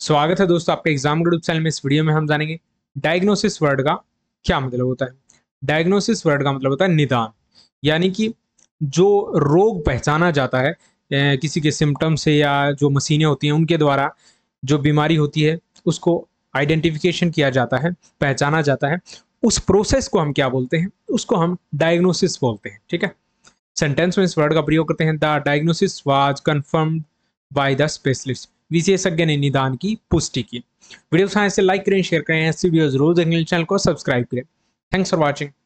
स्वागत है दोस्तों आपके एग्जामगढ़ चैनल में। इस वीडियो में हम जानेंगे डायग्नोसिस वर्ड का क्या मतलब होता है। डायग्नोसिस वर्ड का मतलब होता है निदान, यानी कि जो रोग पहचाना जाता है किसी के सिम्टम से या जो मशीनें होती हैं उनके द्वारा जो बीमारी होती है उसको आइडेंटिफिकेशन किया जाता है, पहचाना जाता है। उस प्रोसेस को हम क्या बोलते हैं, उसको हम डायग्नोसिस बोलते हैं। ठीक है, सेंटेंस में इस वर्ड का प्रयोग करते हैं। The diagnosis was confirmed by the specialist. विशेषज्ञ ने निदान की पुष्टि की। वीडियो से लाइक करें, शेयर करें, ऐसी वीडियो जरूर देखने, चैनल को सब्सक्राइब करें। Thanks for watching.